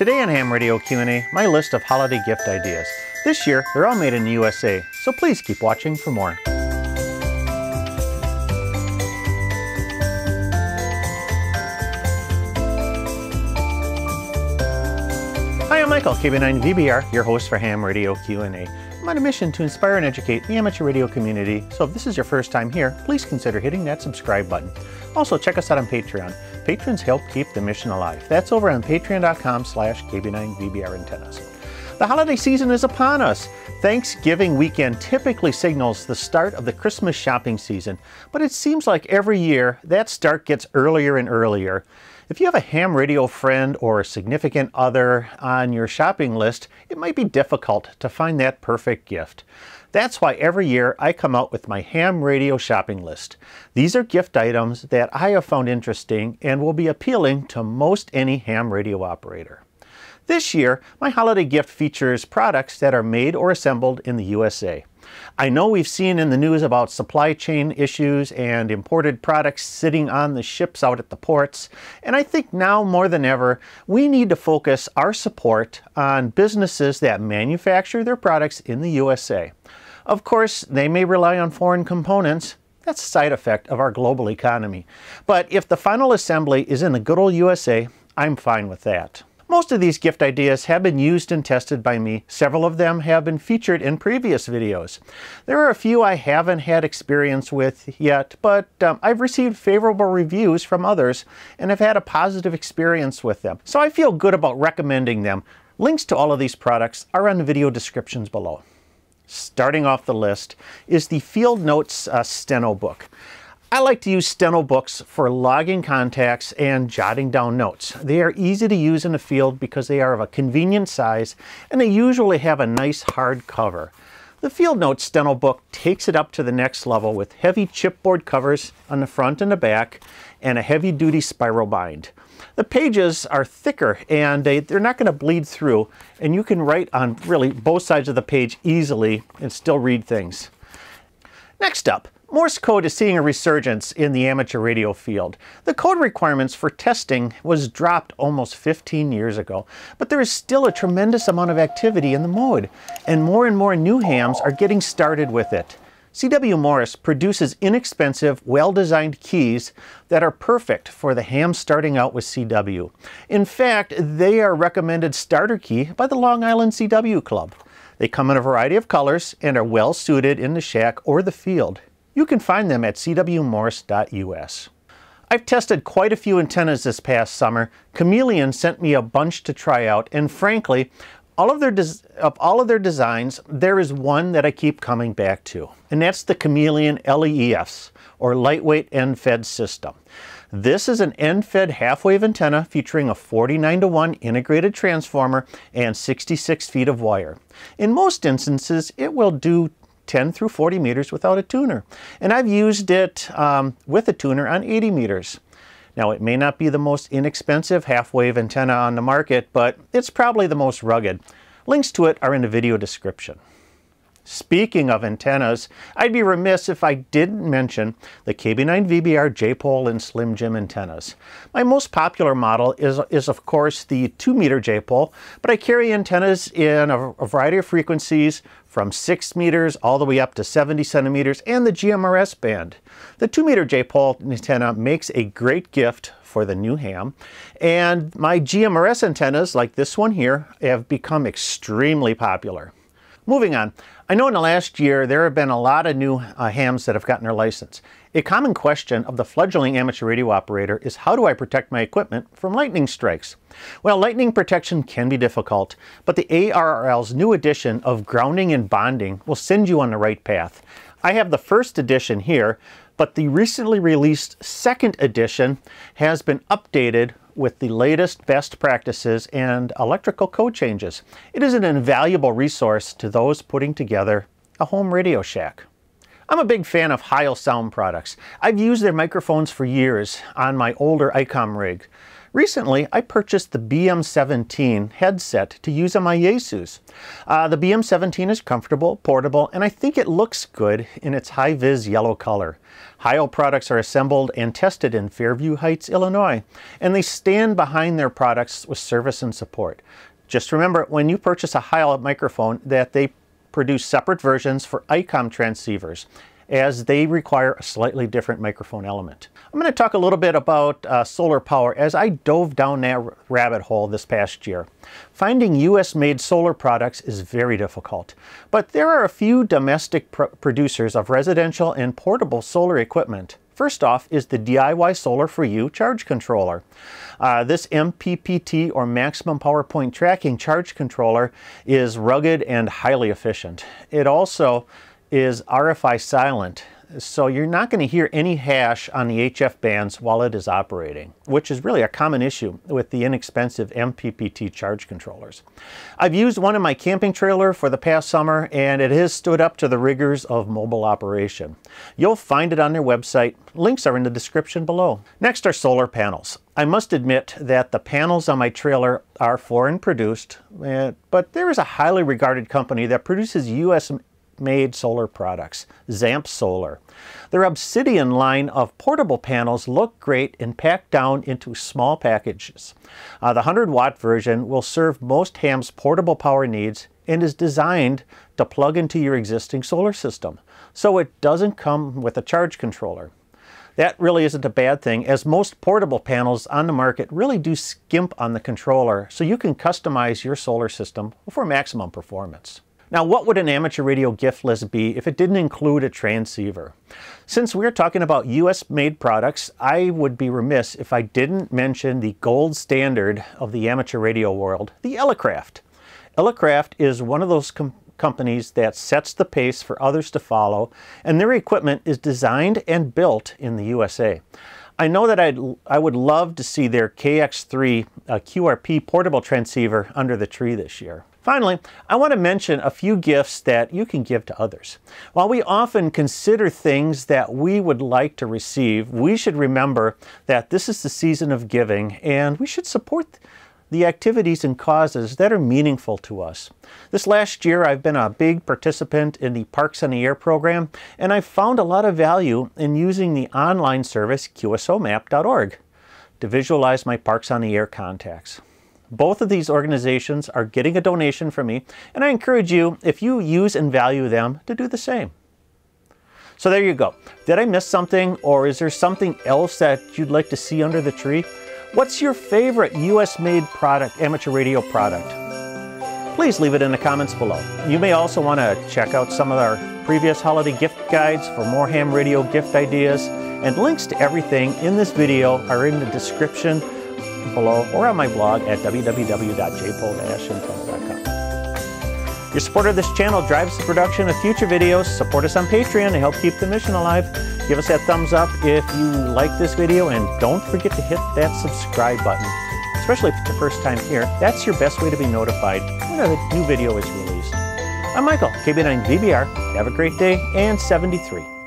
Today on Ham Radio Q&A, my list of holiday gift ideas. This year, they're all made in the USA, so please keep watching for more. Hi, I'm Michael, KB9VBR, your host for Ham Radio Q&A. I'm on a mission to inspire and educate the amateur radio community, so if this is your first time here, please consider hitting that subscribe button. Also, check us out on Patreon. Patrons help keep the mission alive. That's over on patreon.com/kb9vbrantennas. The holiday season is upon us. Thanksgiving weekend typically signals the start of the Christmas shopping season, but it seems like every year that start gets earlier and earlier. If you have a ham radio friend or a significant other on your shopping list, it might be difficult to find that perfect gift. That's why every year I come out with my ham radio shopping list. These are gift items that I have found interesting and will be appealing to most any ham radio operator. This year, my holiday gift features products that are made or assembled in the USA. I know we've seen in the news about supply chain issues and imported products sitting on the ships out at the ports, and I think now more than ever, we need to focus our support on businesses that manufacture their products in the USA. Of course, they may rely on foreign components. That's a side effect of our global economy. But if the final assembly is in the good old USA, I'm fine with that. Most of these gift ideas have been used and tested by me. Several of them have been featured in previous videos. There are a few I haven't had experience with yet, but I've received favorable reviews from others and have had a positive experience with them. So I feel good about recommending them. Links to all of these products are on the video descriptions below. Starting off the list is the Field Notes Steno book. I like to use steno books for logging contacts and jotting down notes. They are easy to use in the field because they are of a convenient size and they usually have a nice hard cover. The Field Notes Steno book takes it up to the next level with heavy chipboard covers on the front and the back and a heavy duty spiral bind. The pages are thicker and they're not going to bleed through, and you can write on really both sides of the page easily and still read things. Next up, Morse code is seeing a resurgence in the amateur radio field. The code requirements for testing was dropped almost 15 years ago, but there is still a tremendous amount of activity in the mode, and more new hams are getting started with it. CW Morse produces inexpensive, well-designed keys that are perfect for the ham starting out with CW. In fact, they are recommended starter key by the Long Island CW Club. They come in a variety of colors and are well-suited in the shack or the field. You can find them at cwmorse.us. I've tested quite a few antennas this past summer. Chameleon sent me a bunch to try out, and frankly, of all of their designs, there is one that I keep coming back to, and that's the Chameleon LEFs, or Lightweight End-Fed System. This is an end-fed half-wave antenna featuring a 49:1 integrated transformer and 66 feet of wire. In most instances, it will do 10 through 40 meters without a tuner. And I've used it with a tuner on 80 meters. Now, it may not be the most inexpensive half-wave antenna on the market, but it's probably the most rugged. Links to it are in the video description. Speaking of antennas, I'd be remiss if I didn't mention the KB9VBR J-Pole and Slim Jim antennas. My most popular model is of course the 2-meter J-Pole, but I carry antennas in a variety of frequencies from 6 meters all the way up to 70 centimeters and the GMRS band. The 2-meter J-Pole antenna makes a great gift for the new ham, and my GMRS antennas like this one here have become extremely popular. Moving on, I know in the last year there have been a lot of new hams that have gotten their license. A common question of the fledgling amateur radio operator is, how do I protect my equipment from lightning strikes? Well, lightning protection can be difficult, but the ARRL's new edition of Grounding and Bonding will send you on the right path. I have the first edition here, but the recently released second edition has been updated with the latest best practices and electrical code changes. It is an invaluable resource to those putting together a home radio shack. I'm a big fan of Heil Sound products. I've used their microphones for years on my older ICOM rig. Recently, I purchased the BM-17 headset to use on my Yaesus. The BM-17 is comfortable, portable, and I think it looks good in its high-vis yellow color. Heil products are assembled and tested in Fairview Heights, Illinois, and they stand behind their products with service and support. Just remember, when you purchase a Heil microphone, that they produce separate versions for ICOM transceivers, as they require a slightly different microphone element. I'm going to talk a little bit about solar power, as I dove down that rabbit hole this past year. Finding US-made solar products is very difficult, but there are a few domestic producers of residential and portable solar equipment. First off is the DIY Solar for U charge controller. This MPPT, or Maximum Power Point Tracking charge controller, is rugged and highly efficient. It also is RFI silent, so you're not going to hear any hash on the HF bands while it is operating, which is really a common issue with the inexpensive MPPT charge controllers. I've used one in my camping trailer for the past summer, and it has stood up to the rigors of mobile operation. You'll find it on their website. Links are in the description below. Next are solar panels. I must admit that the panels on my trailer are foreign produced, but there is a highly regarded company that produces US-made solar products, Zamp Solar. Their Obsidian line of portable panels look great and pack down into small packages. The 100-watt version will serve most hams' portable power needs and is designed to plug into your existing solar system, so it doesn't come with a charge controller. That really isn't a bad thing, as most portable panels on the market really do skimp on the controller, so you can customize your solar system for maximum performance. Now, what would an amateur radio gift list be if it didn't include a transceiver? Since we're talking about US-made products, I would be remiss if I didn't mention the gold standard of the amateur radio world, the Elecraft. Elecraft is one of those companies that sets the pace for others to follow, and their equipment is designed and built in the USA. I know that I would love to see their KX3 QRP portable transceiver under the tree this year. Finally, I want to mention a few gifts that you can give to others. While we often consider things that we would like to receive, we should remember that this is the season of giving, and we should support the activities and causes that are meaningful to us. This last year, I've been a big participant in the Parks on the Air program, and I've found a lot of value in using the online service QSOMap.org to visualize my Parks on the Air contacts. Both of these organizations are getting a donation from me, and I encourage you, if you use and value them, to do the same. So there you go. Did I miss something, or is there something else that you'd like to see under the tree? What's your favorite US-made product, amateur radio product? Please leave it in the comments below. You may also want to check out some of our previous holiday gift guides for more ham radio gift ideas, and links to everything in this video are in the description below or on my blog at www.jpol-info.com. Your support of this channel drives the production of future videos. Support us on Patreon to help keep the mission alive. Give us that thumbs up if you like this video, and don't forget to hit that subscribe button, especially if it's your first time here. That's your best way to be notified when a new video is released. I'm Michael, KB9VBR. Have a great day, and 73.